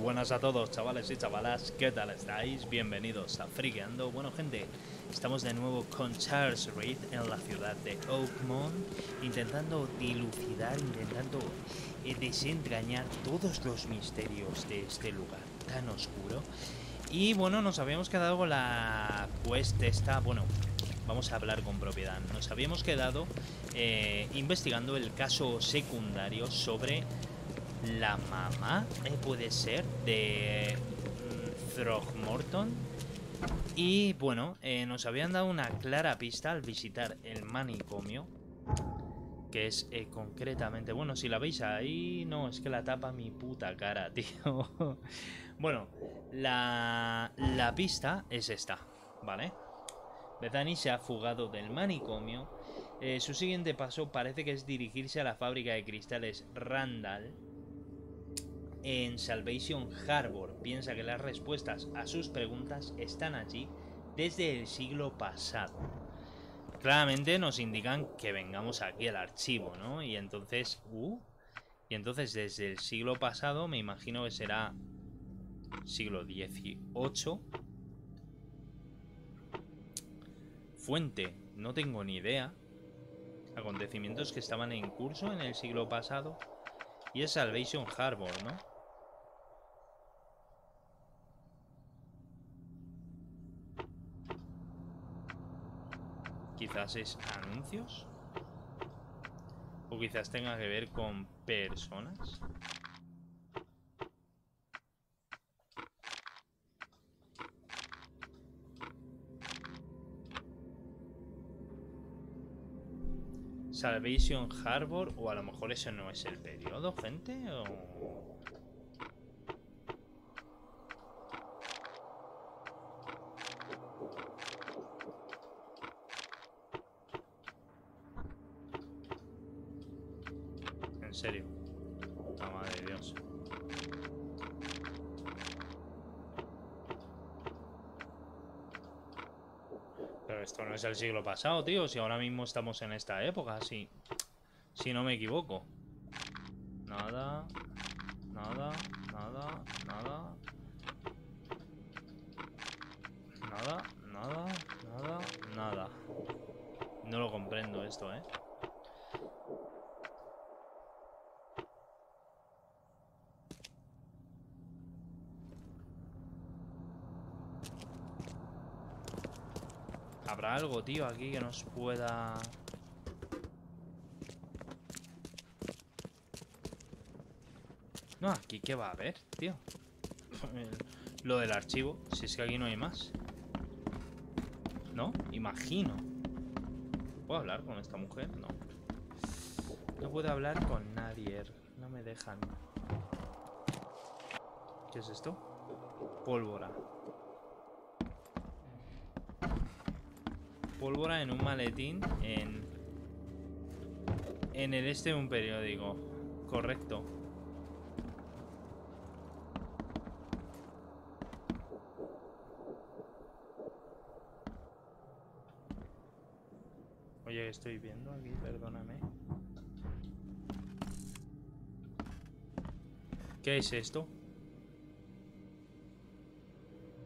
buenas a todos, chavales y chavalas, ¿qué tal estáis? Bienvenidos a Friqueando. Bueno, gente, estamos de nuevo con Charles Reid en la ciudad de Oakmont, intentando dilucidar, intentando desentrañar todos los misterios de este lugar tan oscuro. Y bueno, nos habíamos quedado con la quest esta, bueno, vamos a hablar con propiedad. Nos habíamos quedado investigando el caso secundario sobre la mamá, puede ser, de Throgmorton. Y bueno, nos habían dado una clara pista al visitar el manicomio, que es concretamente... Bueno, si la veis ahí... No, es que la tapa mi puta cara, tío. Bueno, la pista es esta, ¿vale? Bethany se ha fugado del manicomio. Su siguiente paso parece que es dirigirse a la fábrica de cristales Randall en Salvation Harbor. Piensa que las respuestas a sus preguntas están allí desde el siglo pasado. Claramente nos indican que vengamos aquí al archivo, ¿no? Y entonces... y entonces desde el siglo pasado, me imagino que será siglo XVIII. Fuente, no tengo ni idea. Acontecimientos que estaban en curso en el siglo pasado. Y es Salvation Harbor, ¿no? Quizás es anuncios. O quizás tenga que ver con personas. Salvation Harbor. O a lo mejor eso no es el periodo, gente. O... ¿En serio? Puta madre de Dios. Pero esto no es el siglo pasado, tío. Si ahora mismo estamos en esta época, si no me equivoco. Nada. Nada. Nada. Nada. Nada. Nada. Nada. Nada. No lo comprendo esto, ¿eh? Habrá algo, tío, aquí que nos pueda... No, aquí qué va a haber, tío. Lo del archivo, si es que aquí no hay más. No, imagino. ¿Puedo hablar con esta mujer? No. No puedo hablar con nadie. No me dejan. ¿Qué es esto? Pólvora. Pólvora en un maletín en el este de un periódico. Correcto. Oye, ¿qué estoy viendo aquí? Perdóname. ¿Qué es esto?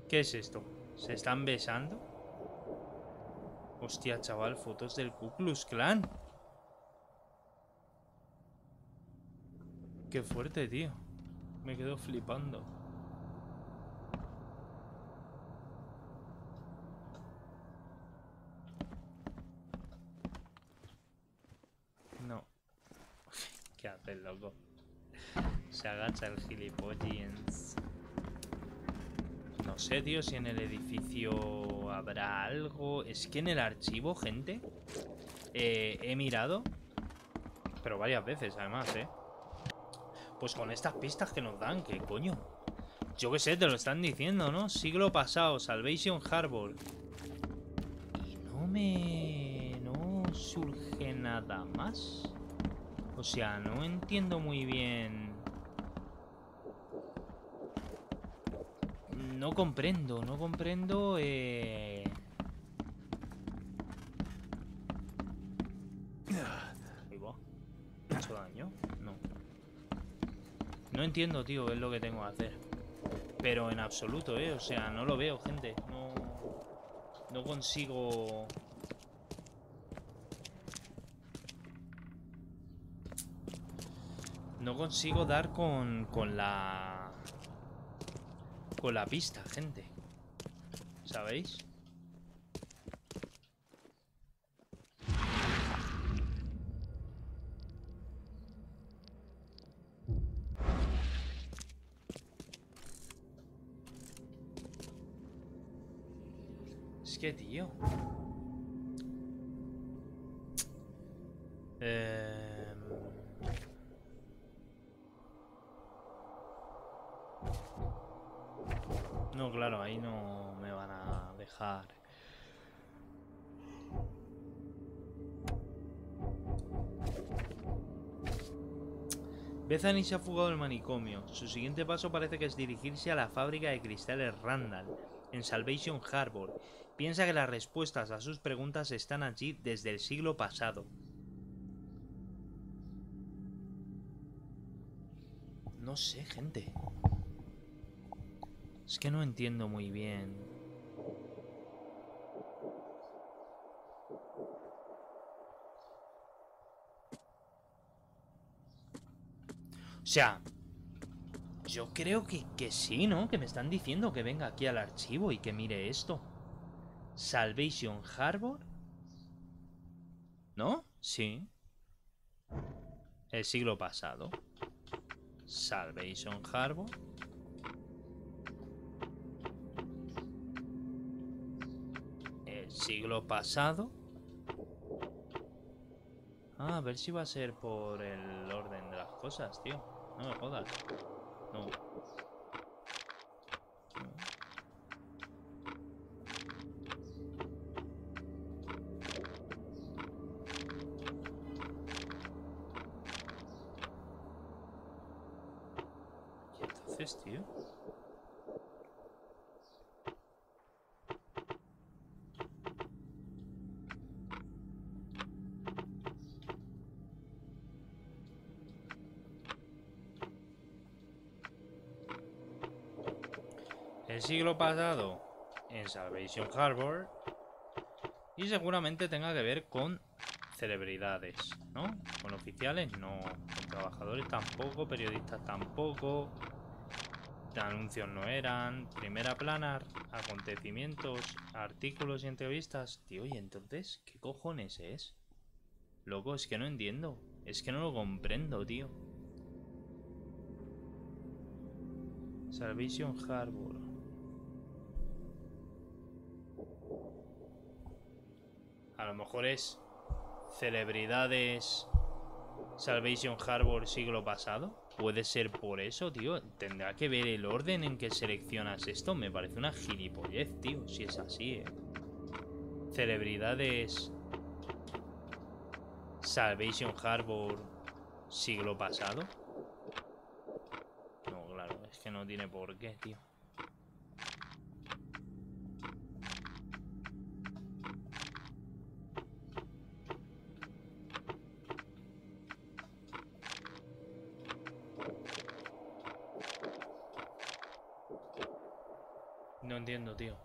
¿Qué es esto? ¿Se están besando? Hostia, chaval, fotos del Ku Klux Klan. Qué fuerte, tío. Me quedo flipando. No. ¿Qué hace, loco? Se agacha el gilipollins. No sé, tío, si en el edificio habrá algo. Es que en el archivo, gente, he mirado, pero varias veces, además, pues con estas pistas que nos dan, que coño, yo qué sé, te lo están diciendo, ¿no? Siglo pasado, Salvation Harbor. Y no surge nada más. O sea, no entiendo muy bien. No comprendo. Ahí va. ¿Me ha hecho daño? No. No entiendo, tío, qué es lo que tengo que hacer. Pero en absoluto, o sea, no lo veo, gente. No consigo... No consigo dar con la pista, gente. ¿Sabéis? Es que, tío... No, claro, ahí no me van a dejar. Bethany se ha fugado del manicomio. Su siguiente paso parece que es dirigirse a la fábrica de cristales Randall, en Salvation Harbor. Piensa que las respuestas a sus preguntas están allí desde el siglo pasado. No sé, gente. Es que no entiendo muy bien. O sea, yo creo que sí, ¿no? Que me están diciendo que venga aquí al archivo y que mire esto. Salvation Harbor. ¿No? Sí. El siglo pasado. Salvation Harbor. Siglo pasado. Ah, a ver si va a ser por el orden de las cosas, tío. No me jodas. No. ¿Y entonces, tío? El siglo pasado en Salvation Harbor. Y seguramente tenga que ver con celebridades, ¿no? Con oficiales no, con trabajadores tampoco, periodistas tampoco. Anuncios no eran, primera plana, acontecimientos, artículos y entrevistas. Tío, ¿y entonces qué cojones es? Loco, es que no entiendo. Es que no lo comprendo, tío. Salvation Harbor. A lo mejor es celebridades Salvation Harbor siglo pasado. Puede ser por eso, tío. Tendrá que ver el orden en que seleccionas esto. Me parece una gilipollez, tío. Si es así, Celebridades Salvation Harbor siglo pasado. No, claro, es que no tiene por qué, tío. No entiendo, tío.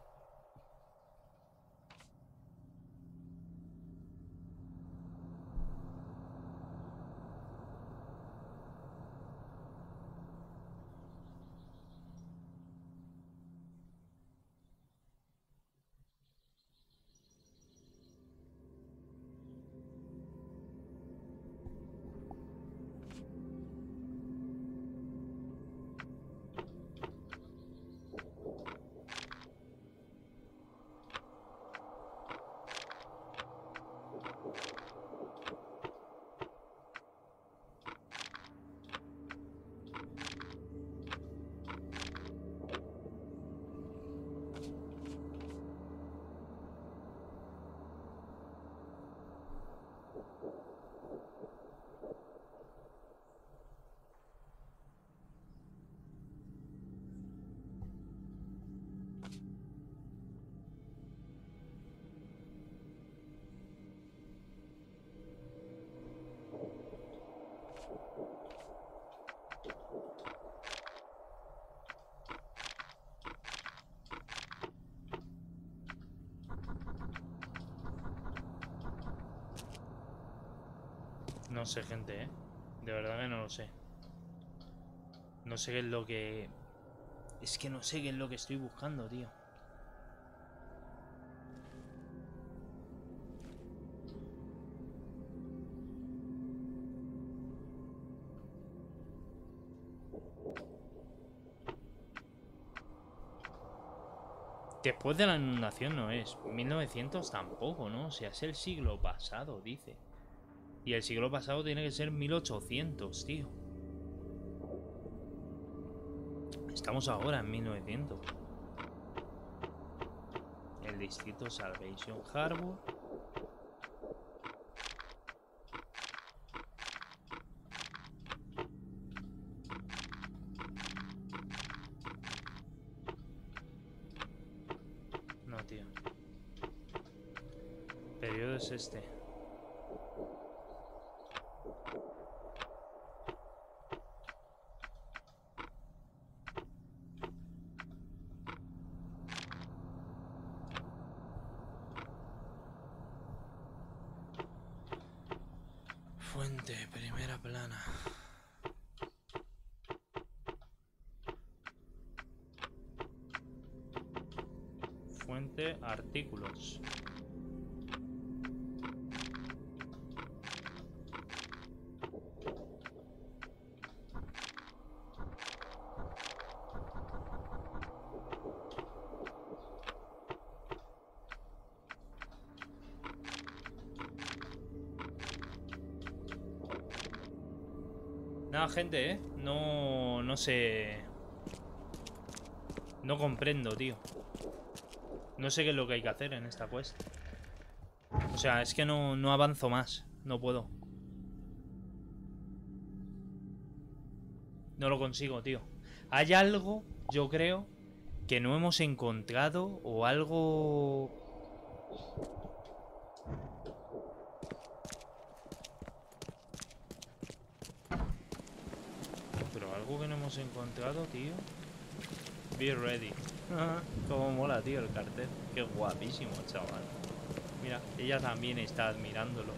No sé, gente, ¿eh? De verdad que no lo sé. No sé qué es lo que... Es que no sé qué es lo que estoy buscando, tío. Después de la inundación no es. 1900 tampoco, ¿no? O sea, es el siglo pasado, dice. Y el siglo pasado tiene que ser 1800, tío. Estamos ahora en 1900. El distrito Salvation Harbor. No, tío. Periodo es este. Fuente, primera plana. Fuente, artículos. Nada, gente, ¿eh? No sé... No comprendo, tío. No sé qué es lo que hay que hacer en esta quest. O sea, es que no avanzo más. No puedo. No lo consigo, tío. Hay algo, yo creo, que no hemos encontrado o algo... que no hemos encontrado, tío. Be ready. Como mola, tío, el cartel. Qué guapísimo, chaval. Mira, ella también está admirándolo.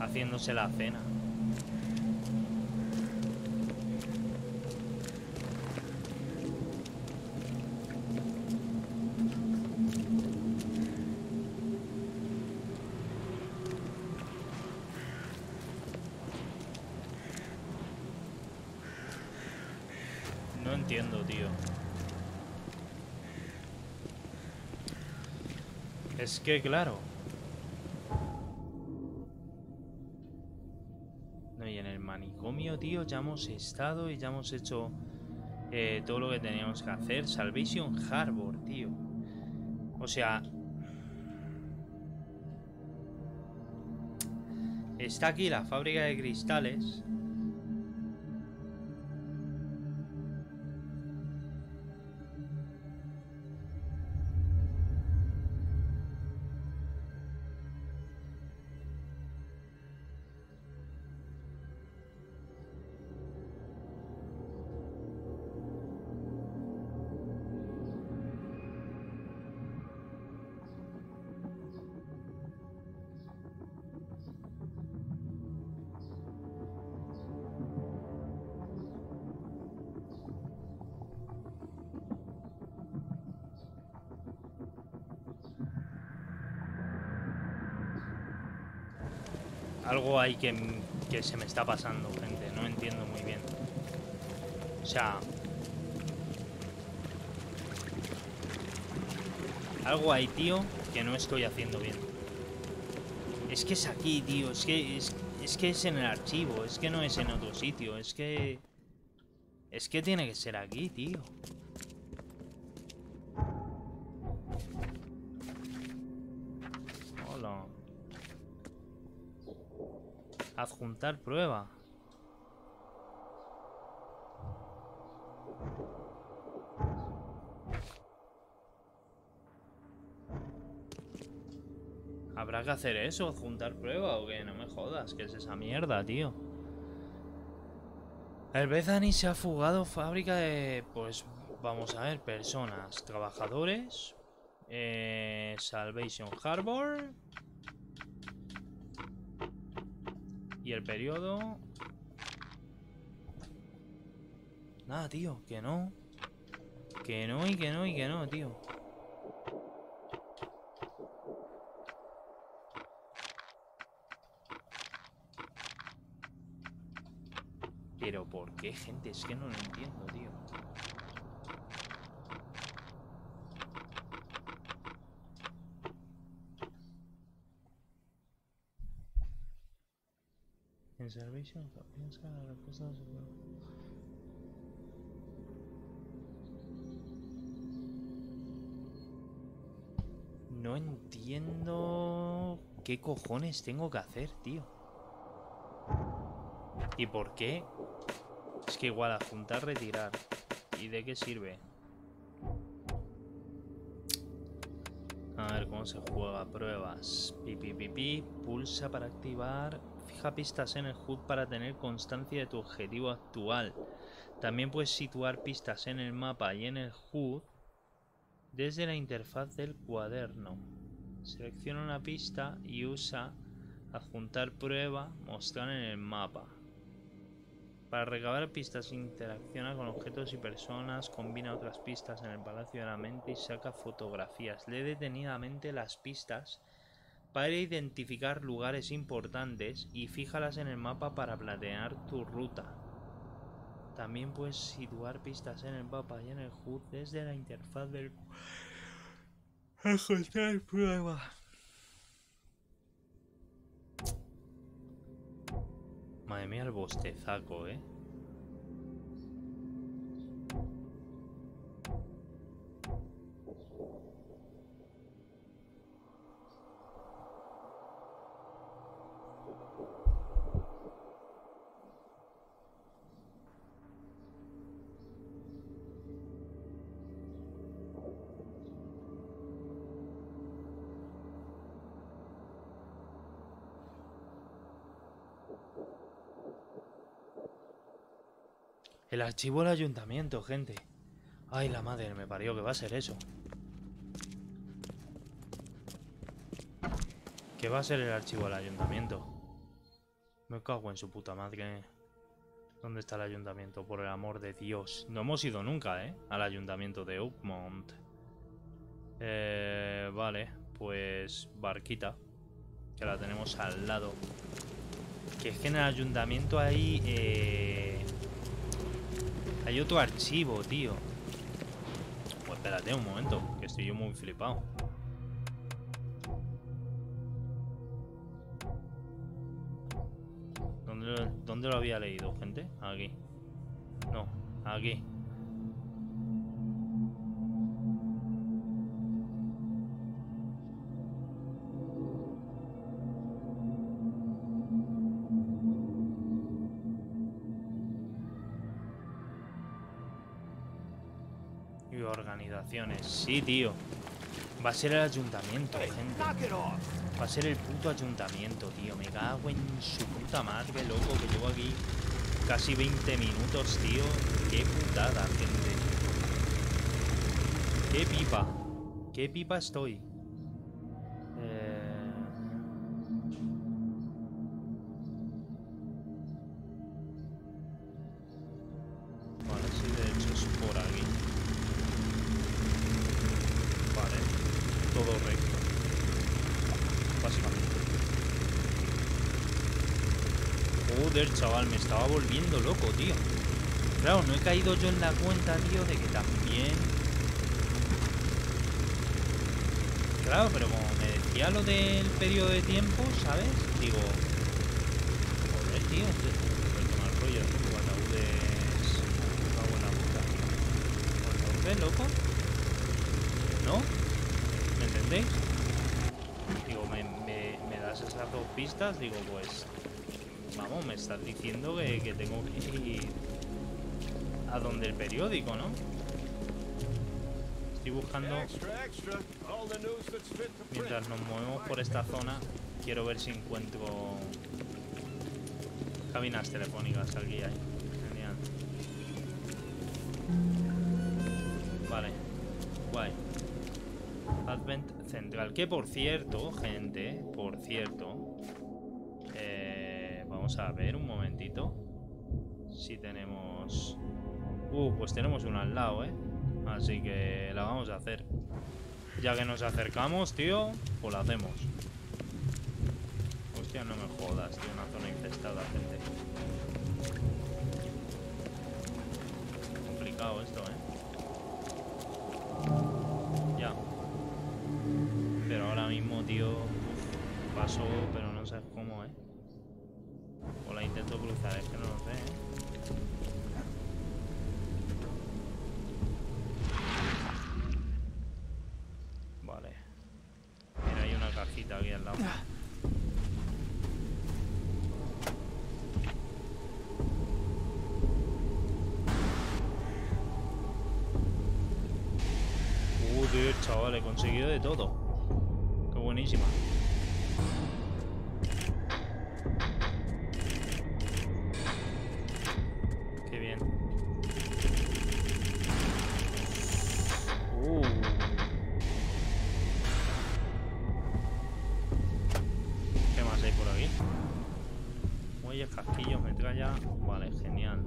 Haciéndose la cena. No entiendo, tío. Es que, claro. Manicomio, tío, ya hemos estado y ya hemos hecho todo lo que teníamos que hacer. Salvation Harbor, tío. O sea, está aquí la fábrica de cristales. Algo hay que se me está pasando, gente. No entiendo muy bien. O sea... Algo hay, tío, que no estoy haciendo bien. Es que es aquí, tío. Es que es en el archivo. Es que no es en otro sitio. Es que tiene que ser aquí, tío. Hola. Adjuntar prueba. ¿Habrá que hacer eso? ¿Juntar prueba o qué? No me jodas, ¿qué es esa mierda, tío? El Bethany se ha fugado. Fábrica de... Pues vamos a ver, personas, trabajadores, Salvation Harbor. Y el periodo... Nada, tío, que no. Que no y que no y que no, tío. Pero ¿por qué, gente? Es que no lo entiendo, tío. En Salvation, piensa la respuesta de su... No entiendo qué cojones tengo que hacer, tío. ¿Y por qué? Es que igual adjuntar, retirar. ¿Y de qué sirve? A ver cómo se juega. Pruebas. Pipipipi. Pulsa para activar. Fija pistas en el HUD para tener constancia de tu objetivo actual. También puedes situar pistas en el mapa y en el HUD desde la interfaz del cuaderno. Selecciona una pista y usa adjuntar prueba, mostrar en el mapa. Para recabar pistas interacciona con objetos y personas, combina otras pistas en el Palacio de la Mente y saca fotografías. Lee detenidamente las pistas para identificar lugares importantes y fíjalas en el mapa para planear tu ruta. También puedes situar pistas en el mapa y en el HUD desde la interfaz del... Ajustar prueba. Madre mía, el bostezaco, ¿eh? El archivo del ayuntamiento, gente. Ay, la madre me parió, que va a ser eso. Que va a ser el archivo del ayuntamiento. Me cago en su puta madre. ¿Dónde está el ayuntamiento? Por el amor de Dios. No hemos ido nunca, ¿eh? Al ayuntamiento de Oakmont. Vale, pues Barquita, que la tenemos al lado. Que es que en el ayuntamiento hay... Hay otro archivo, tío. Pues espérate un momento, que estoy yo muy flipado. ¿Dónde lo había leído, gente? Aquí. No, aquí. Organizaciones, sí, tío. Va a ser el ayuntamiento, gente. Va a ser el puto ayuntamiento, tío. Me cago en su puta madre, loco, que llevo aquí casi 20 minutos, tío. Qué putada, gente. Qué pipa. Qué pipa estoy. Chaval, me estaba volviendo loco, tío. Claro, no he caído yo en la cuenta, tío, de que también... Claro, pero como me decía lo del periodo de tiempo, ¿sabes? Digo... Joder, tío, estoy mal rollo, tío, ataúdes... Una buena puta, tío. Entonces, loco... ¿No? ¿Me entendéis? Digo, me das esas dos pistas, digo, pues... Vamos, me estás diciendo que tengo que ir a donde el periódico, ¿no? Estoy buscando, mientras nos movemos por esta zona, quiero ver si encuentro cabinas telefónicas aquí hay. Genial. Vale, guay. Advent Central, que por cierto, gente, por cierto, vamos a ver un momentito si tenemos... pues tenemos una al lado, así que la vamos a hacer. Ya que nos acercamos, tío, pues la hacemos. Hostia, no me jodas, tío, una zona infestada, gente. Complicado esto, Ya. Pero ahora mismo, tío, paso, pero no sé cómo, O la intento cruzar, es que no lo sé, Vale. Mira, hay una cajita aquí al lado. Tío, chaval, he conseguido de todo. Qué buenísima. Qué bien. ¿Qué más hay por aquí? Muelles, casquillos, metralla. Vale, genial.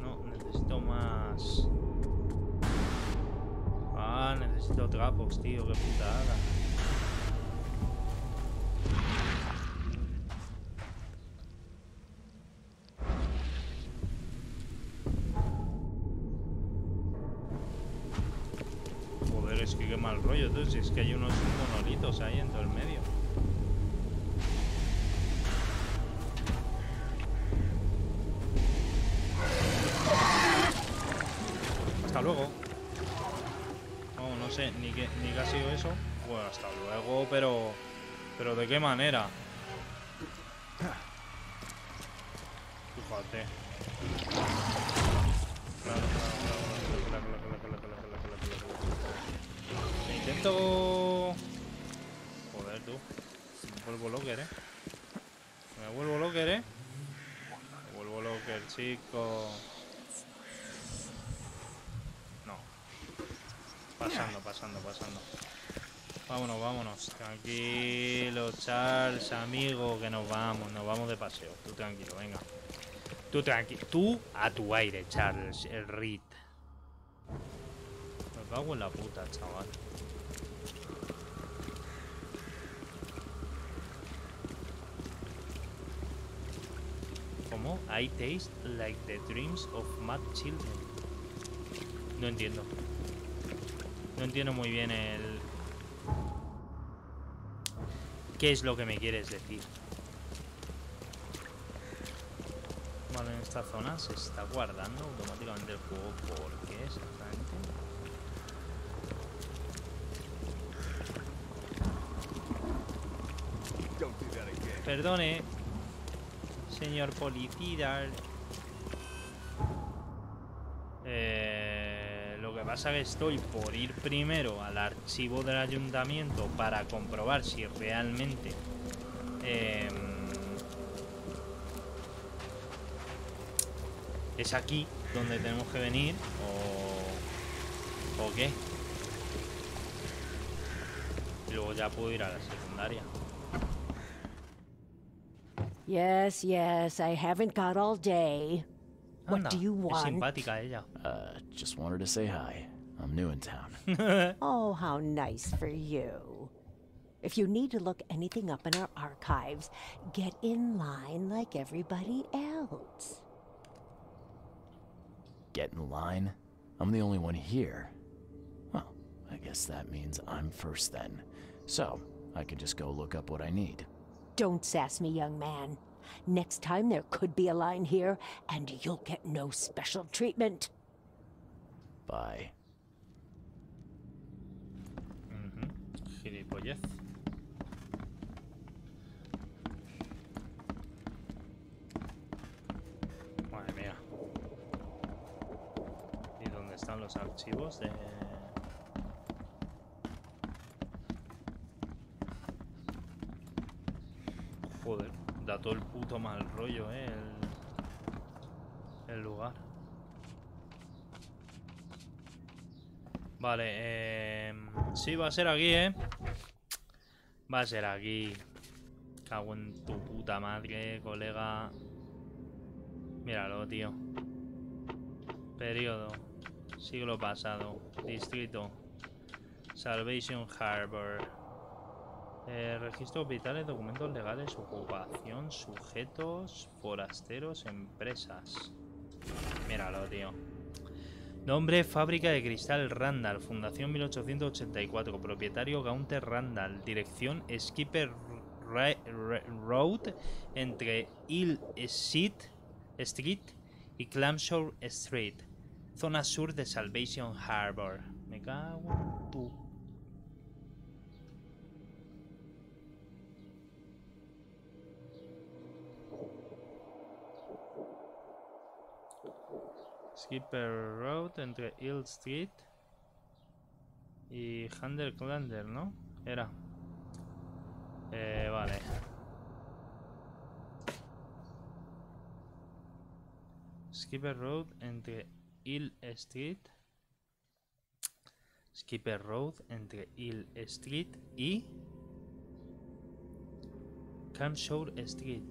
No, necesito más... necesito trapos, tío, qué putada. Joder, es que qué mal rollo, entonces, si es que hay unos monolitos ahí en todo el medio. Hasta luego. No sé ni qué ha sido eso. Bueno, hasta luego, pero de qué manera. Fíjate. Me intento... Joder, tú. Me vuelvo locker, chico. Pasando. Vámonos. Tranquilo, Charles, amigo, que nos vamos de paseo. Tú tranquilo, venga. Tú a tu aire, Charles, el Reid. Me cago en la puta, chaval. ¿Cómo? I taste like the dreams of mad children. No entiendo. No entiendo muy bien el... ¿Qué es lo que me quieres decir? Vale, en esta zona se está guardando automáticamente el juego. ¿Por qué exactamente? Perdone, señor policía. Lo que pasa es que estoy por ir primero al archivo del ayuntamiento para comprobar si realmente es aquí donde tenemos que venir o qué. Y luego ya puedo ir a la secundaria. Yes, I haven't got all day. What do you want? Es simpática ella. Just wanted to say hi. I'm new in town. Oh, how nice for you. If you need to look anything up in our archives, get in line like everybody else. Get in line? I'm the only one here. Well, I guess that means I'm first then. So, I can just go look up what I need. Don't sass me, young man. Next time there could be a line here, and you'll get no special treatment. Bye. Gilipollez. Madre mía. ¿Y dónde están los los archivos de... Joder, da todo el puto mal rollo, el lugar. Vale, sí, va a ser aquí, va a ser aquí. Cago en tu puta madre, colega. Míralo, tío. Periodo. Siglo pasado. Distrito. Salvation Harbor. Registros vitales, documentos legales, ocupación, sujetos, forasteros, empresas. Míralo, tío. Nombre: Fábrica de Cristal Randall. Fundación 1884. Propietario: Gaunter Randall. Dirección: Skipper Road, entre Hill Street y Clamshore Street. Zona sur de Salvation Harbor. Me cago en tu... Skipper Road, entre Hill Street y Gaunter Randall, ¿no? Era. Vale. Skipper Road, entre Hill Street. Skipper Road, entre Hill Street y Clamshore Street.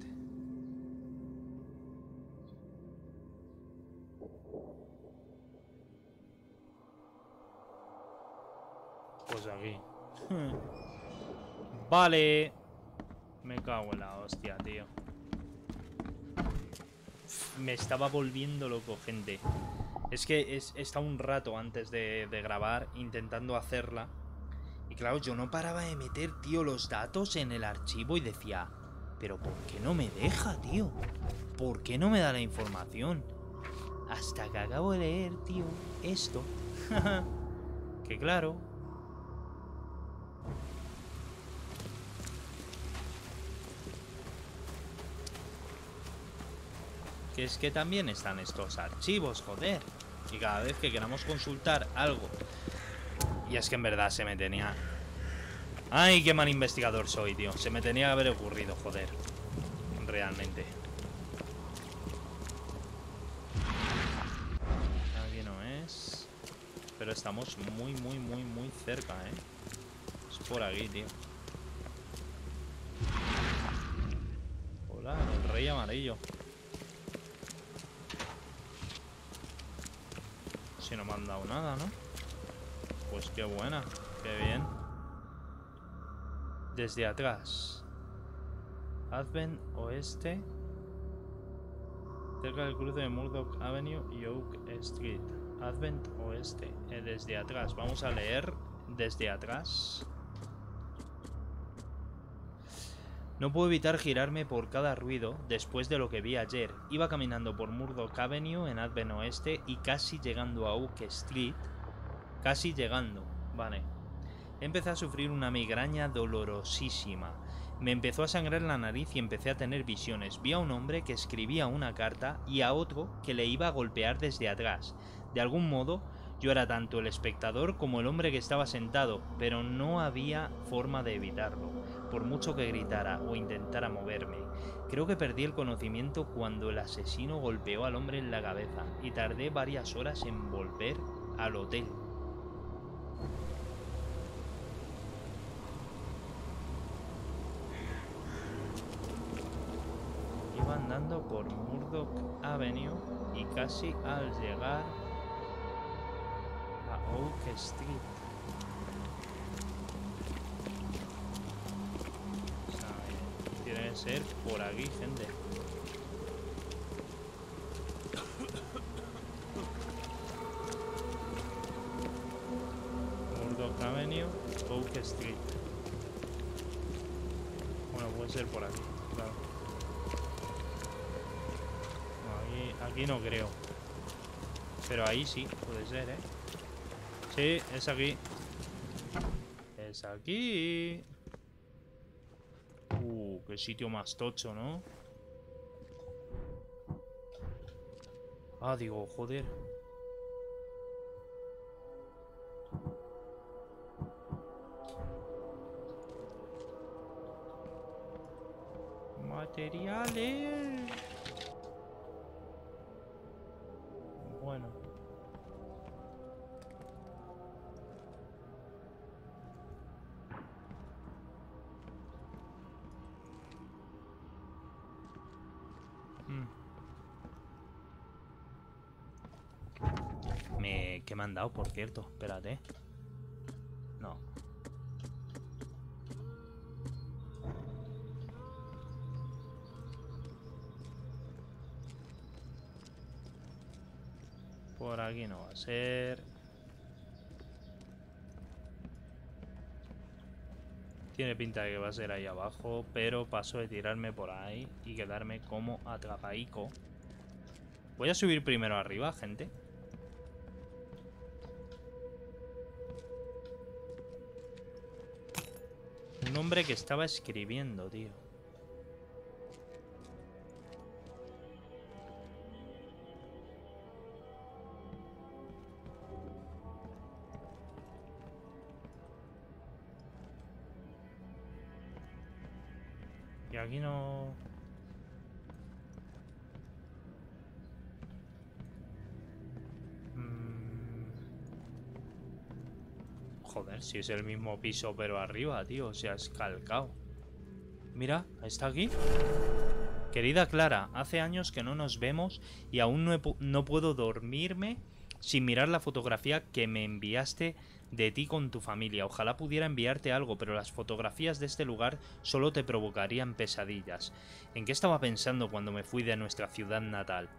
Pues aquí. Vale. Me cago en la hostia, tío. Me estaba volviendo loco, gente. Es que he estado un rato antes de grabar intentando hacerla. Y claro, yo no paraba de meter, tío, los datos en el archivo y decía... Pero ¿por qué no me deja, tío? ¿Por qué no me da la información? Hasta que acabo de leer, tío, esto. Que claro... Es que también están estos archivos, joder. Y cada vez que queramos consultar algo... Y es que en verdad se me tenía... ¡Ay, qué mal investigador soy, tío! Se me tenía que haber ocurrido, joder. Realmente. Aquí no es... Pero estamos muy, muy, muy, muy cerca, ¿eh? Es por aquí, tío. Hola, el rey amarillo. Si no me han dado nada, ¿no? Pues qué buena, qué bien. Desde atrás. Advent Oeste. Cerca del cruce de Murdoch Avenue y Oak Street. Advent Oeste. Desde atrás. Vamos a leer desde atrás. No puedo evitar girarme por cada ruido después de lo que vi ayer. Iba caminando por Murdoch Avenue en Advent Oeste y casi llegando a Oak Street. Casi llegando, vale. Empecé a sufrir una migraña dolorosísima. Me empezó a sangrar la nariz y empecé a tener visiones. Vi a un hombre que escribía una carta y a otro que le iba a golpear desde atrás. De algún modo, yo era tanto el espectador como el hombre que estaba sentado, pero no había forma de evitarlo. Por mucho que gritara o intentara moverme. Creo que perdí el conocimiento cuando el asesino golpeó al hombre en la cabeza y tardé varias horas en volver al hotel. Iba andando por Murdoch Avenue y casi al llegar a Oak Street. Tiene que ser por aquí, gente. Murdoch Avenue, Oak Street. Bueno, puede ser por aquí, claro. No, aquí no creo. Pero ahí sí, puede ser, ¿eh? Sí, es aquí. Es aquí. Qué sitio más tocho, ¿no? Ah, digo, joder. materiales. Bueno. Que me han dado, por cierto. Espérate. No. Por aquí no va a ser. Tiene pinta de que va a ser ahí abajo, pero paso de tirarme por ahí y quedarme como atrapaico. Voy a subir primero arriba, gente. Un hombre que estaba escribiendo, tío. Y aquí no... Joder, si es el mismo piso pero arriba, tío. O sea, es calcao. Mira, está aquí. Querida Clara, hace años que no nos vemos y aún no puedo dormirme sin mirar la fotografía que me enviaste de ti con tu familia. Ojalá pudiera enviarte algo, pero las fotografías de este lugar solo te provocarían pesadillas. ¿En qué estaba pensando cuando me fui de nuestra ciudad natal?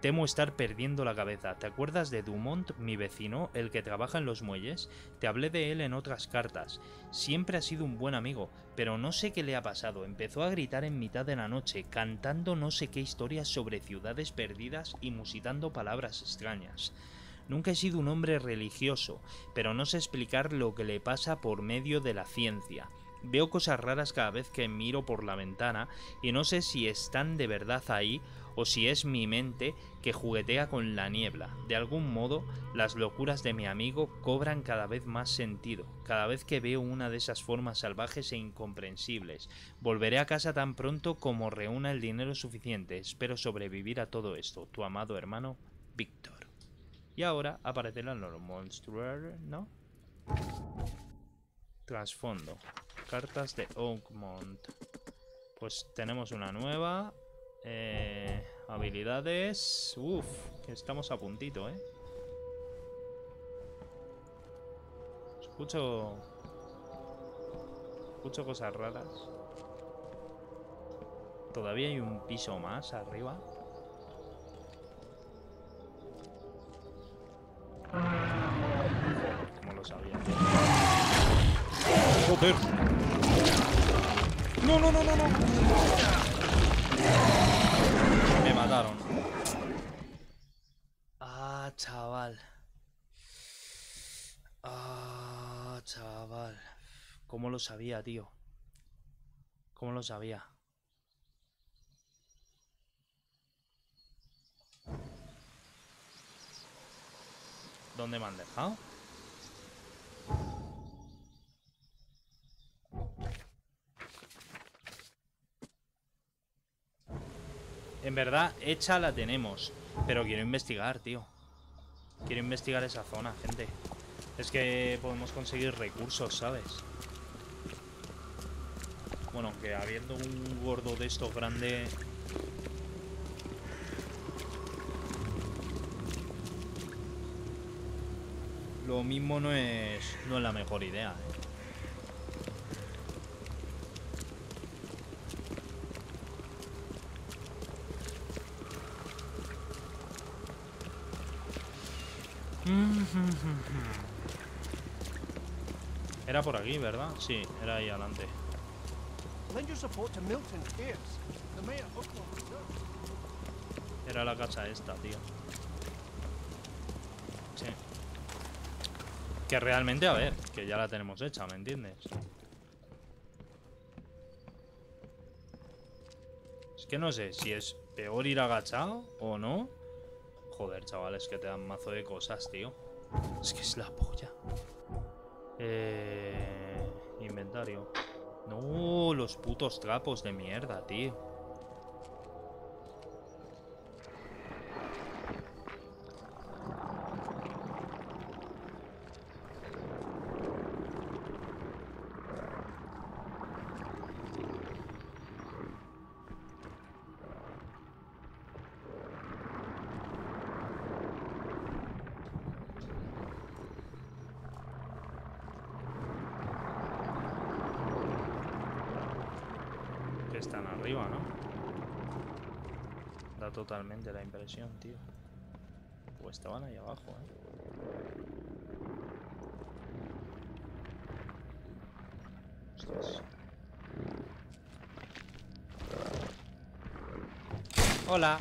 Temo estar perdiendo la cabeza. ¿Te acuerdas de Dumont, mi vecino, el que trabaja en los muelles? Te hablé de él en otras cartas. Siempre ha sido un buen amigo, pero no sé qué le ha pasado. Empezó a gritar en mitad de la noche, cantando no sé qué historias sobre ciudades perdidas y musitando palabras extrañas. Nunca he sido un hombre religioso, pero no sé explicar lo que le pasa por medio de la ciencia. Veo cosas raras cada vez que miro por la ventana y no sé si están de verdad ahí o si es mi mente que juguetea con la niebla. De algún modo, las locuras de mi amigo cobran cada vez más sentido. Cada vez que veo una de esas formas salvajes e incomprensibles, volveré a casa tan pronto como reúna el dinero suficiente. Espero sobrevivir a todo esto. Tu amado hermano, Víctor. Y ahora aparecerán los monstruos, ¿no? Trasfondo. Cartas de Oakmont. Pues tenemos una nueva. Habilidades. Uff, que estamos a puntito, ¿eh? Escucho cosas raras. Todavía hay un piso más arriba. Como lo sabía. ¡Joder! ¡No, no, no, no, no! Me mataron. Ah, chaval. Ah, chaval. ¿Cómo lo sabía, tío? ¿Cómo lo sabía? ¿Dónde me han dejado? En verdad, hecha la tenemos. Pero quiero investigar, tío. Quiero investigar esa zona, gente. Es que podemos conseguir recursos, ¿sabes? Bueno, que habiendo un gordo de estos grande... Lo mismo no es la mejor idea, ¿eh? Era por aquí, ¿verdad? Sí, era ahí adelante. Era la casa esta, tío. Sí. Que realmente, a ver, que ya la tenemos hecha, ¿me entiendes? Es que no sé si es peor ir agachado o no. Joder, chavales, que te dan mazo de cosas, tío. Es que es la polla. Inventario. No, los putos trapos de mierda, tío. están arriba, ¿no? Da totalmente la impresión, tío. Pues estaban ahí abajo, ¿eh? Ostras. Hola.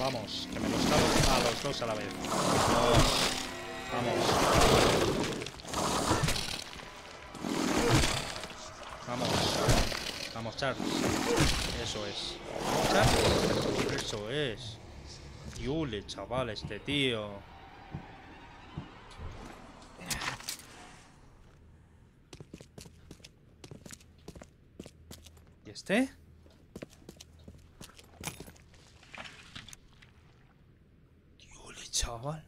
Vamos, que me los cago a los dos a la vez. Vamos, Charles. Eso es. Charles. Eso es. Yule, chaval, este tío. ¿Y este? Yule, chaval.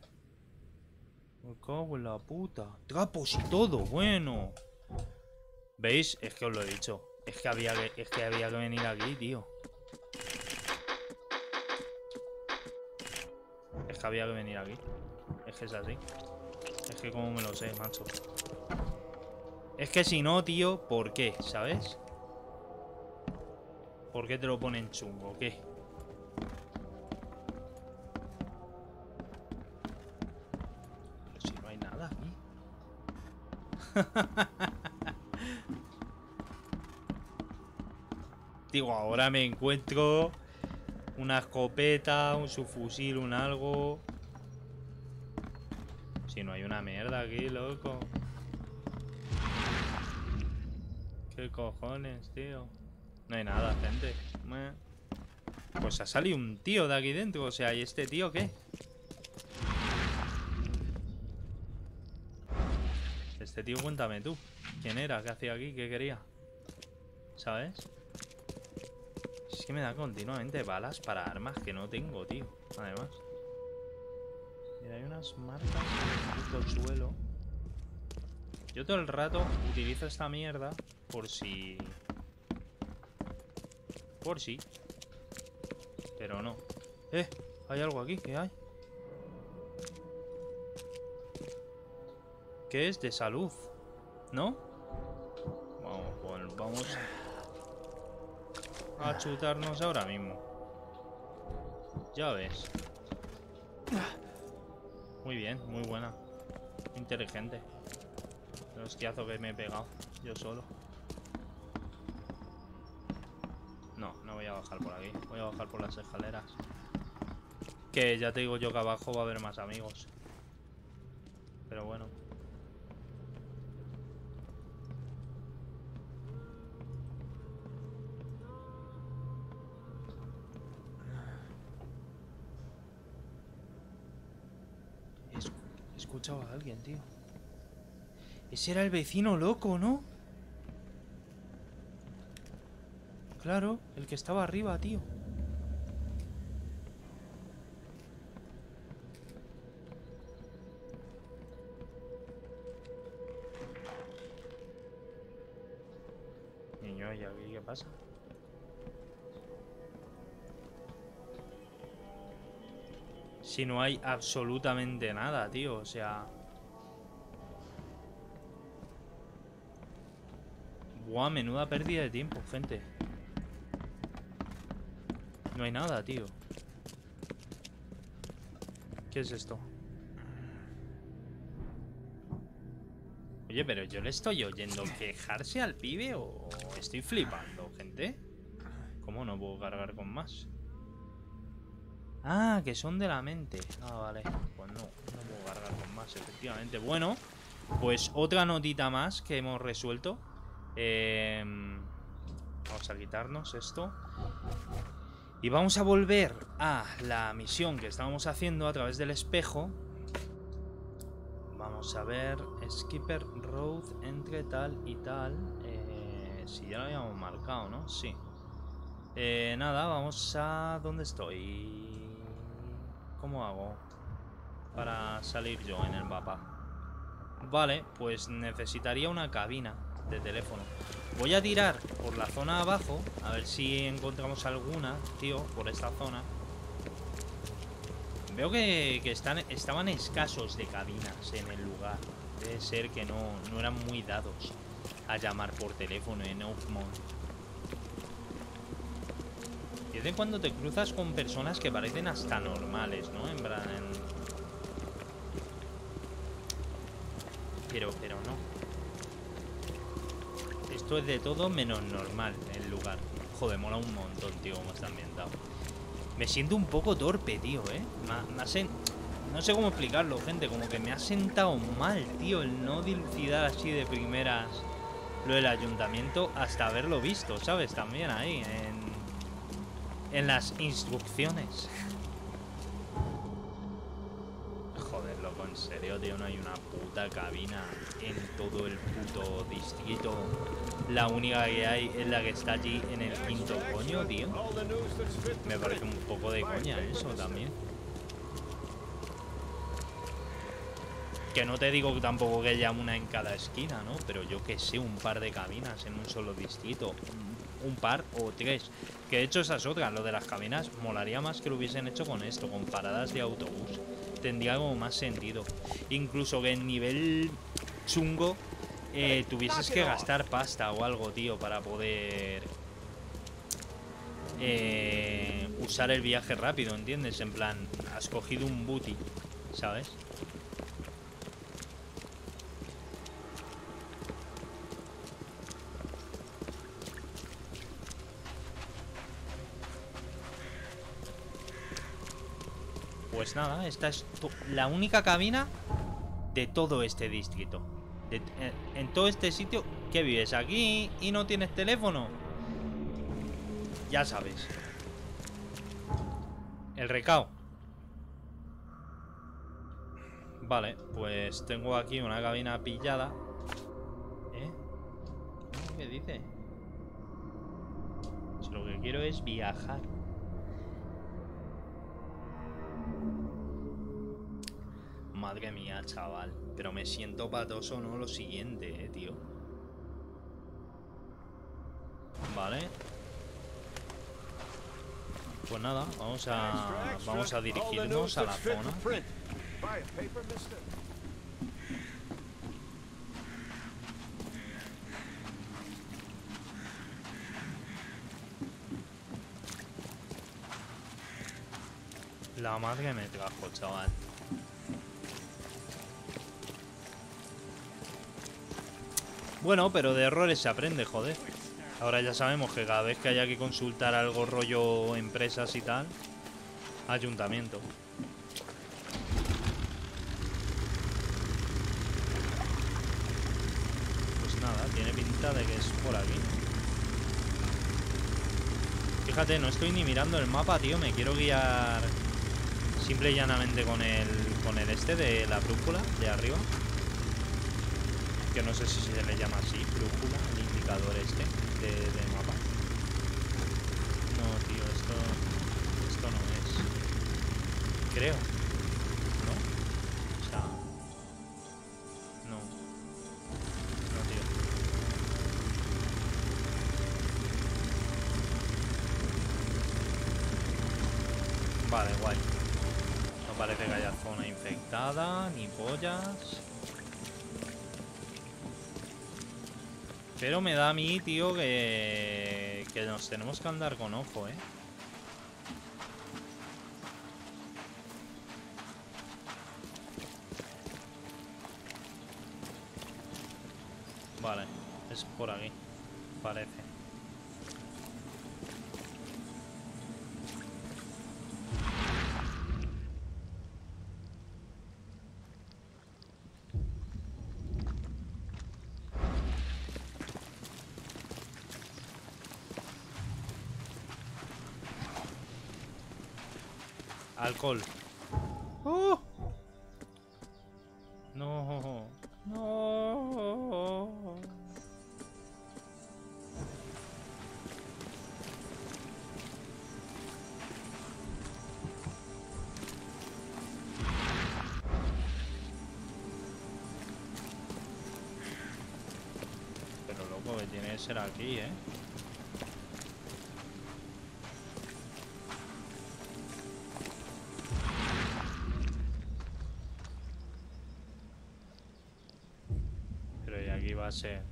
Me cago en la puta. Trapos y todo, bueno. ¿Veis? Es que os lo he dicho. Es que había que venir aquí, tío. Es que había que venir aquí. Es que es así. Es que como me lo sé, macho. Es que si no, tío, ¿por qué? ¿Sabes? ¿Por qué te lo ponen chungo? ¿O qué? Pero si no hay nada aquí. Digo, ahora me encuentro una escopeta, un subfusil, un algo. Si no hay una mierda aquí, loco. ¿Qué cojones, tío? No hay nada, gente. Pues ha salido un tío de aquí dentro. O sea, ¿y este tío qué? Este tío, cuéntame tú. ¿Quién era? ¿Qué hacía aquí? ¿Qué quería? ¿Sabes? Es que me da continuamente balas para armas que no tengo, tío. Además. Mira, hay unas marcas en el suelo. Yo todo el rato utilizo esta mierda por si... por si. Pero no. Hay algo aquí. ¿Qué hay? ¿Qué es? De salud, ¿no? Vamos, pues vamos a chutarnos ahora mismo. Ya ves. Muy bien, muy buena. Inteligente. El hostiazo que me he pegado yo solo. No, no voy a bajar por aquí. Voy a bajar por las escaleras. Que ya te digo yo que abajo va a haber más amigos. Pero bueno. He escuchado a alguien, tío. Ese era el vecino loco, ¿no? Claro, el que estaba arriba, tío. Niño, ¿y aquí qué pasa? Si no hay absolutamente nada, tío, o sea... Buah, menuda pérdida de tiempo, gente. No hay nada, tío. ¿Qué es esto? Oye, pero yo le estoy oyendo quejarse al pibe o estoy flipando, gente. ¿Cómo no puedo cargar con más? Ah, que son de la mente. Ah, vale. Pues no, no puedo cargar con más, efectivamente. Bueno, pues otra notita más que hemos resuelto. Vamos a quitarnos esto. Y vamos a volver a la misión que estábamos haciendo a través del espejo. Vamos a ver Skipper Road entre tal y tal. Si ya lo habíamos marcado, ¿no? Sí. Nada, vamos a... ¿Dónde estoy? ¿Cómo hago para salir yo en el mapa? Vale, pues necesitaría una cabina de teléfono. Voy a tirar por la zona abajo, a ver si encontramos alguna, tío, por esta zona. Veo que estaban escasos de cabinas en el lugar. Debe ser que no eran muy dados a llamar por teléfono en Oakmont. Y es de cuando te cruzas con personas que parecen hasta normales, ¿no? En verdad, pero no. Esto es de todo menos normal el lugar. Joder, mola un montón, tío, cómo está ambientado. Me siento un poco torpe, tío, ¿eh? No sé cómo explicarlo, gente. Como que me ha sentado mal, tío, el no dilucidar así de primeras lo del ayuntamiento hasta haberlo visto, ¿sabes? También ahí, en las instrucciones. Joder, loco, en serio, tío, no hay una puta cabina en todo el puto distrito. La única que hay es la que está allí en el quinto coño, tío. Me parece un poco de coña eso también. Que no te digo tampoco que haya una en cada esquina, ¿no? Pero yo que sé, un par de cabinas en un solo distrito. Un par o tres. Que de hecho esas otras, lo de las cabinas, molaría más que lo hubiesen hecho con esto, con paradas de autobús. Tendría como más sentido. Incluso que en nivel chungo tuvieses que gastar pasta o algo, tío, para poder usar el viaje rápido, ¿entiendes? En plan, has cogido un booty, ¿sabes? Pues nada, esta es la única cabina de todo este distrito. En todo este sitio que vives aquí y no tienes teléfono. Ya sabes. El recao. Vale, pues tengo aquí una cabina pillada. ¿Eh? ¿Qué dice? Pues lo que quiero es viajar. Madre mía, chaval. Pero me siento patoso, ¿no? Lo siguiente, tío. Vale. Pues nada, vamos a dirigirnos a la zona. La madre me trajo, chaval. Bueno, pero de errores se aprende, joder. Ahora ya sabemos que cada vez que haya que consultar algo rollo empresas y tal, ayuntamiento. Pues nada, tiene pinta de que es por aquí. Fíjate, no estoy ni mirando el mapa, tío. Me quiero guiar simple y llanamente con el este de la brújula de arriba. Que no sé si se le llama así, brújula, el indicador este de mapa. No, tío, esto no es. Creo. ¿No? O sea... No. No, tío. Vale, guay. No parece que haya zona infectada, ni pollas... Pero me da a mí, tío, que nos tenemos que andar con ojo, ¿eh? Vale, es por aquí, parece. Alcohol. ¡Oh! No. No. pues tiene que ser aquí, ¿eh? Pero y aquí va a ser...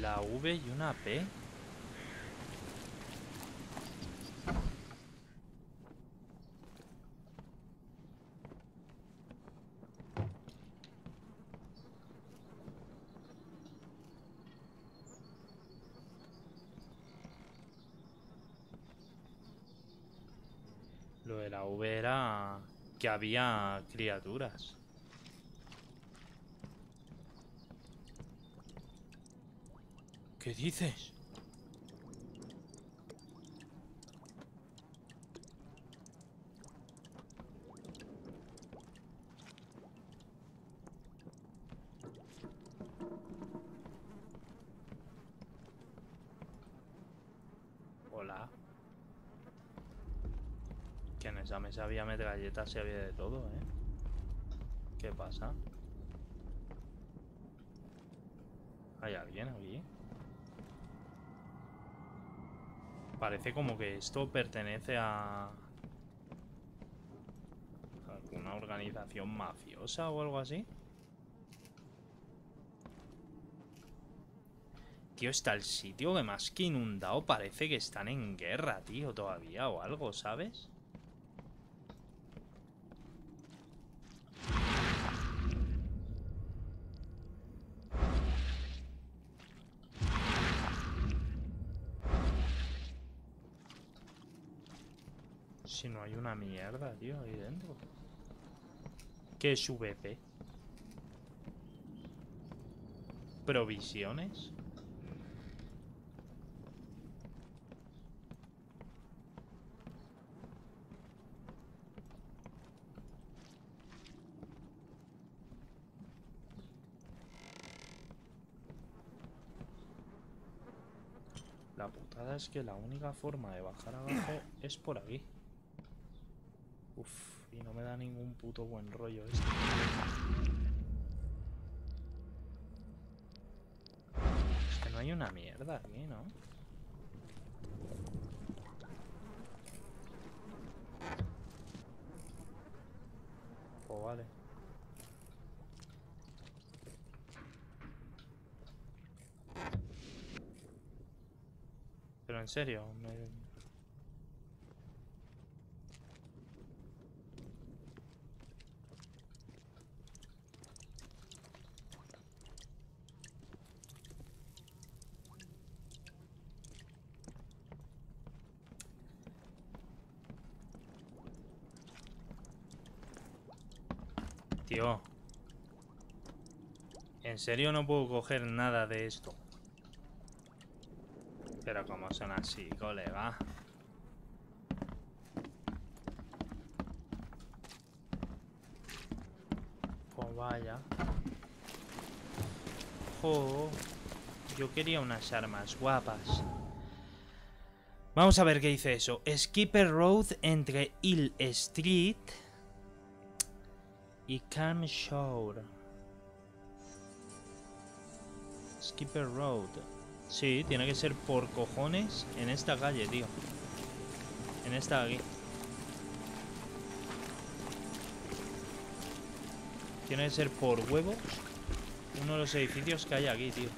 La V y una P. Lo de la V era que había criaturas. ¿Qué dices? Hola. Que en esa mesa había metralletas y había de todo, ¿eh? ¿Qué pasa? ¿Hay alguien aquí? Parece como que esto pertenece a alguna organización mafiosa o algo así. Tío, está el sitio que más que inundado. Parece que están en guerra, tío, todavía o algo, ¿sabes? Si no hay una mierda, tío, ahí dentro. ¿Qué es VP? ¿Provisiones? La putada es que la única forma de bajar abajo es por aquí. Uf, y no me da ningún puto buen rollo esto. Es que no hay una mierda aquí, ¿no? Pues vale. Pero en serio, tío, en serio no puedo coger nada de esto. Pero como son así, colega. Pues vaya. Jo, yo quería unas armas guapas. Vamos a ver qué dice eso. Skipper Road entre Hill Street y Clamshore. Skipper Road. Sí, tiene que ser por cojones en esta calle, tío. En esta de aquí. Tiene que ser por huevos uno de los edificios que hay aquí, tío.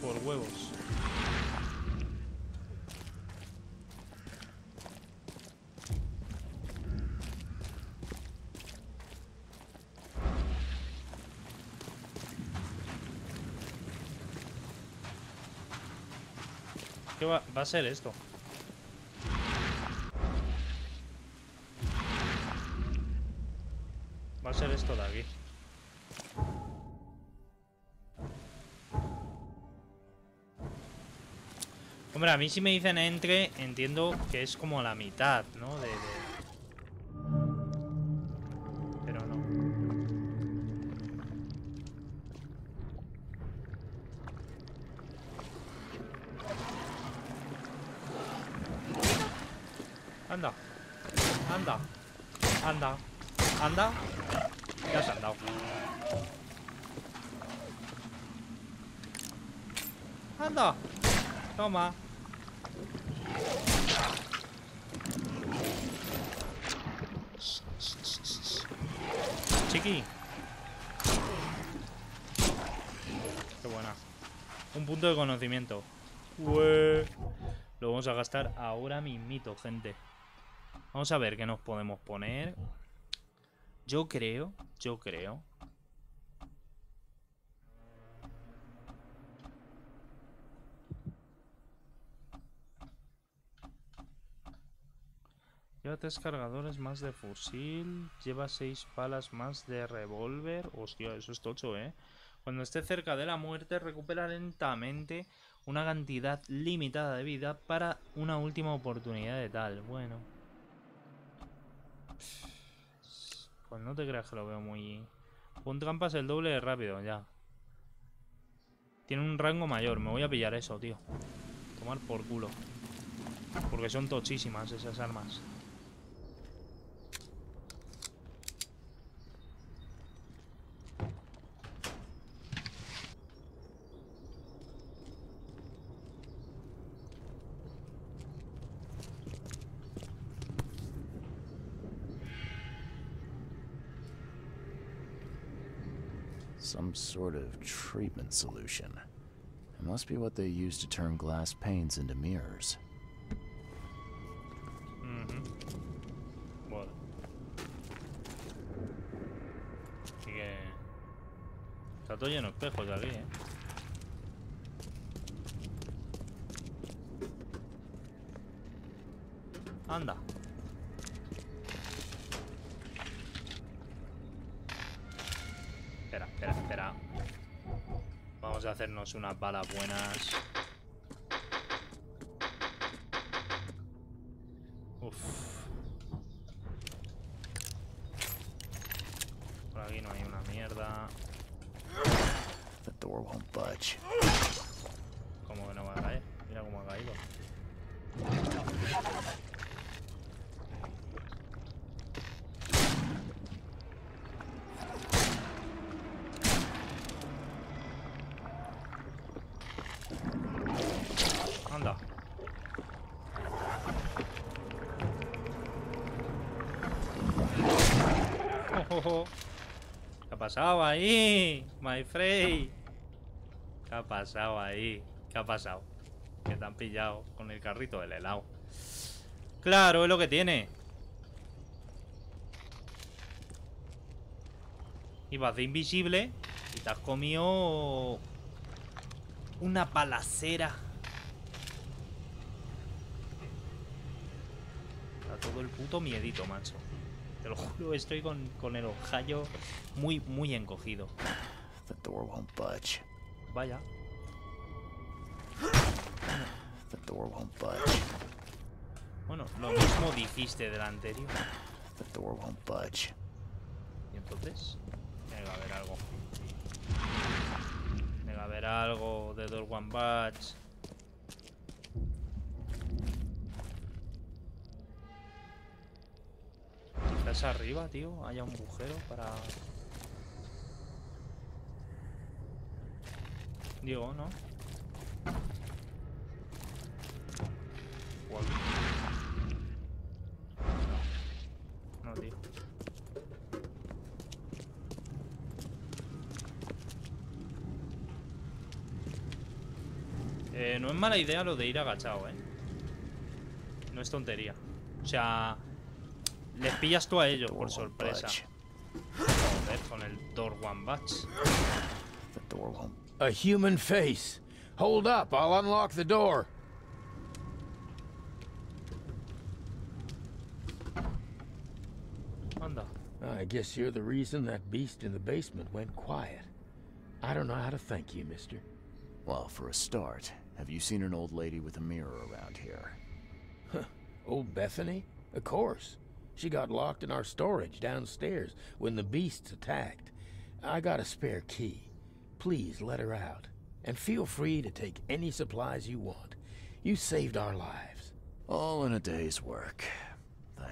Por huevos. ¿Qué va a ser esto? Va a ser esto de aquí. Hombre, a mí si me dicen entre, entiendo que es como la mitad, ¿no? Pero no. Anda. Anda. Anda. Anda. Ya se han dado. Anda. Toma. Chiqui. Qué buena. Un punto de conocimiento. Ué. Lo vamos a gastar ahora mismito, gente. Vamos a ver qué nos podemos poner. Yo creo. Lleva 3 cargadores más de fusil. Lleva 6 balas más de revólver. Hostia, eso es tocho, ¿eh? Cuando esté cerca de la muerte, recupera lentamente una cantidad limitada de vida para una última oportunidad de tal. Bueno. Pues no te creas que lo veo muy... Pon trampas el doble de rápido, ya. Tiene un rango mayor. Me voy a pillar eso, tío. Tomar por culo. Porque son tochísimas esas armas. Some sort of treatment solution. It must be what they use to turn glass panes into mirrors. Bueno. Así que... Está todo lleno de espejos de aquí, ¿eh? Anda. Espera. Vamos a hacernos unas balas buenas. Uff. Por aquí no hay una mierda. The door won't budge. ¿Cómo que no va a caer? Mira cómo ha caído. ¿Qué ha pasado ahí? My friend. ¿Qué ha pasado ahí? ¿Qué ha pasado? Que te han pillado con el carrito del helado. Claro, es lo que tiene. Ibas de invisible y te has comido una balacera. Está todo el puto miedito, macho. Te lo juro, estoy con el ojallo muy, muy encogido. The door won't budge. Vaya. The door won't budge. Bueno, lo mismo dijiste del anterior. The door won't budge. Y entonces, debe haber algo. Debe haber algo de door won't budge. Arriba, tío, haya un agujero para... Digo, ¿no? Wow. No, tío. No es mala idea lo de ir agachado, ¿eh? No es tontería. O sea... Les pillas tú a ellos por sorpresa. Joder, con el door one batch. A human face. Hold up, I'll unlock the door. Anda. I guess you're the reason that beast in the basement went quiet. I don't know how to thank you, mister. Well, for a start, have you seen an old lady with a mirror around here? Huh. Old Bethany? Of course. She got locked in our storage downstairs when the beasts attacked. I got a spare key. Please let her out. And feel free to take any supplies you want. You saved our lives. All in a day's work.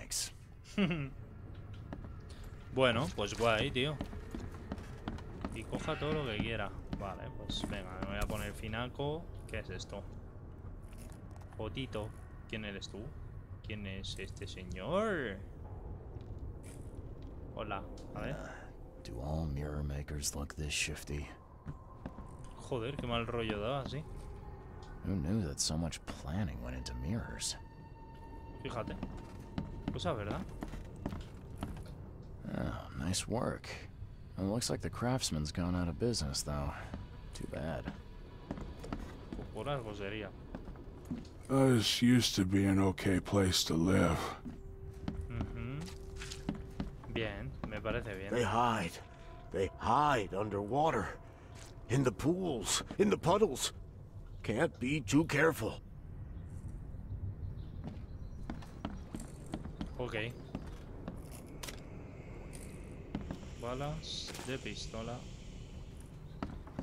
likes. Bueno, pues guay, tío. Y coja todo lo que quiera. Vale, pues venga, me voy a poner finaco. ¿Qué es esto? Potito. ¿Quién eres tú? ¿Quién es este señor? Hola, a ver. Do all mirror makers look this shifty? Joder, qué mal rollo da así. Who knew that so much planning went into mirrors? Fíjate. Cosa, ¿verdad? Oh, nice work. It looks like the craftsman's gone out of business, though. Too bad. Por algo sería. This used to be an okay place to live. Bien, me parece bien. They hide underwater, in the pools, in the puddles. Can't be too careful. Okay. Balas de pistola.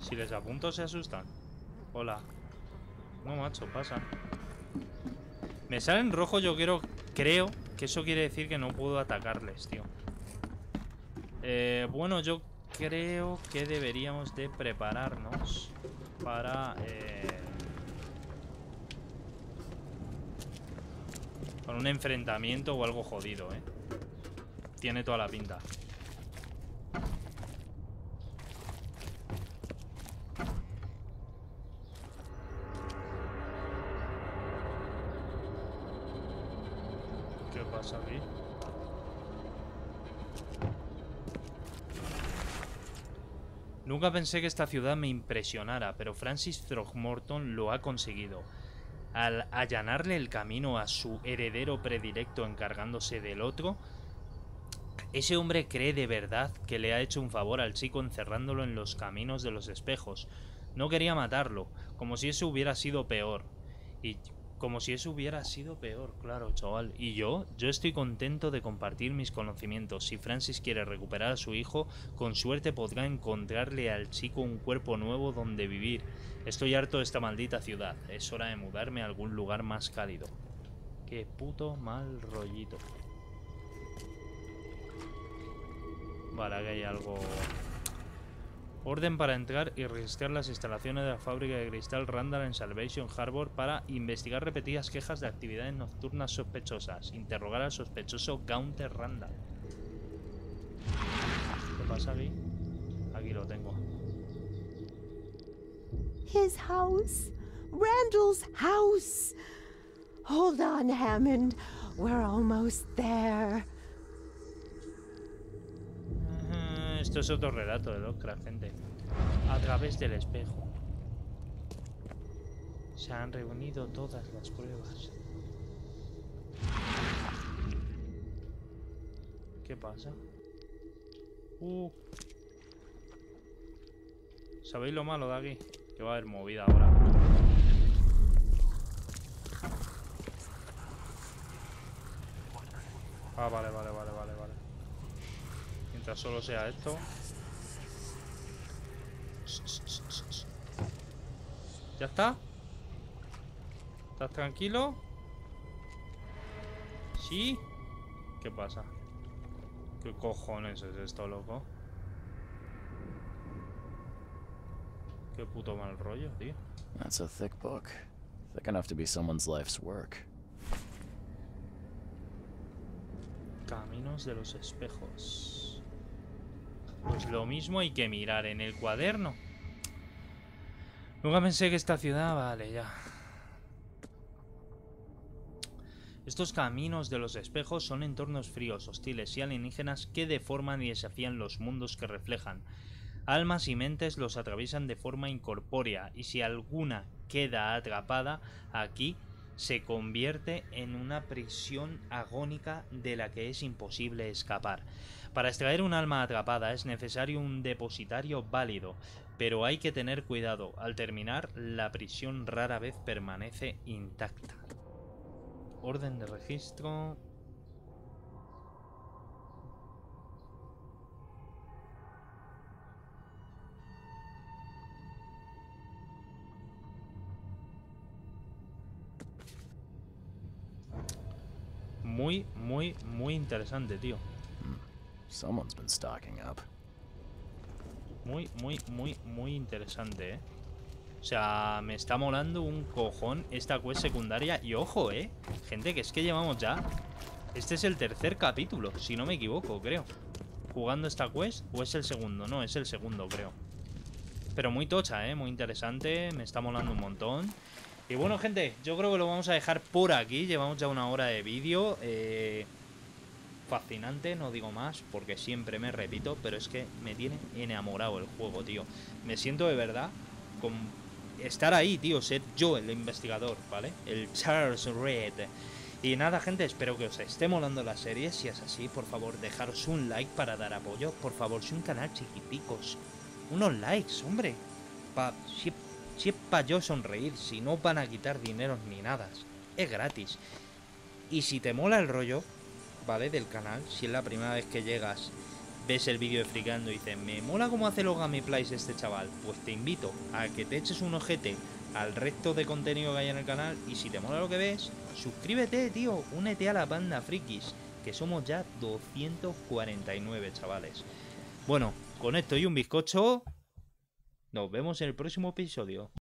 Si les apunto se asustan. Hola. No, macho, pasa. Me sale en rojo, yo creo que eso quiere decir que no puedo atacarles, tío. Bueno, yo creo que deberíamos de prepararnos para un enfrentamiento o algo jodido, ¿eh? Tiene toda la pinta. Aquí. Nunca pensé que esta ciudad me impresionara, pero Francis Throgmorton lo ha conseguido. Al allanarle el camino a su heredero predilecto encargándose del otro, ese hombre cree de verdad que le ha hecho un favor al chico encerrándolo en los caminos de los espejos. No quería matarlo, como si eso hubiera sido peor. Y... como si eso hubiera sido peor, claro, chaval. Y yo estoy contento de compartir mis conocimientos. Si Francis quiere recuperar a su hijo, con suerte podrá encontrarle al chico un cuerpo nuevo donde vivir. Estoy harto de esta maldita ciudad. Es hora de mudarme a algún lugar más cálido. Qué puto mal rollito. Vale, aquí hay algo... Orden para entrar y registrar las instalaciones de la fábrica de cristal Randall en Salvation Harbor para investigar repetidas quejas de actividades nocturnas sospechosas. Interrogar al sospechoso Gaunter Randall. ¿Qué pasa aquí? Aquí lo tengo. His house, Randall's house. Hold on, Hammond. We're almost there. Esto es otro relato de Lovecraft, gente. A través del espejo. Se han reunido todas las pruebas. ¿Qué pasa? ¿Sabéis lo malo de aquí? Que va a haber movida ahora. Ah, vale. Mientras solo sea esto. ¿Ya está? ¿Estás tranquilo? ¿Sí? ¿Qué pasa? ¿Qué cojones es esto, loco? Qué puto mal rollo, tío. That's a thick book. Thick enough to be someone's life's work. Caminos de los espejos. Pues lo mismo hay que mirar en el cuaderno. Nunca pensé que esta ciudad... Vale, ya. Estos caminos de los espejos son entornos fríos, hostiles y alienígenas que deforman y desafían los mundos que reflejan. Almas y mentes los atraviesan de forma incorpórea y si alguna queda atrapada aquí, se convierte en una prisión agónica de la que es imposible escapar. Para extraer un alma atrapada es necesario un depositario válido, pero hay que tener cuidado. Al terminar, la prisión rara vez permanece intacta. Orden de registro... muy, muy, muy interesante, tío. Someone's been stocking up. Muy, muy, muy, muy interesante, eh. O sea, me está molando un cojón esta quest secundaria. Y ojo, gente, que es que llevamos ya... Este es el tercer capítulo, si no me equivoco, creo. Jugando esta quest, o es el segundo. No, es el segundo, creo. Pero muy tocha, muy interesante. Me está molando un montón. Y bueno, gente, yo creo que lo vamos a dejar por aquí. Llevamos ya 1 hora de vídeo. Fascinante, no digo más, porque siempre me repito. Pero es que me tiene enamorado el juego, tío. Me siento de verdad con... estar ahí, tío, ser yo el investigador, ¿vale? El Charles Reid. Y nada, gente, espero que os esté molando la serie. Si es así, por favor, dejaros un like para dar apoyo. Por favor, si un canal chiquiticos, unos likes, hombre. Si es para yo sonreír, si no van a quitar dineros ni nada. Es gratis. Y si te mola el rollo, ¿vale? Del canal, si es la primera vez que llegas, ves el vídeo de Fricando y dices, me mola cómo hace los gameplays este chaval, pues te invito a que te eches un ojete al resto de contenido que hay en el canal. Y si te mola lo que ves, suscríbete, tío, únete a la banda frikis, que somos ya 249, chavales. Bueno, con esto y un bizcocho, nos vemos en el próximo episodio.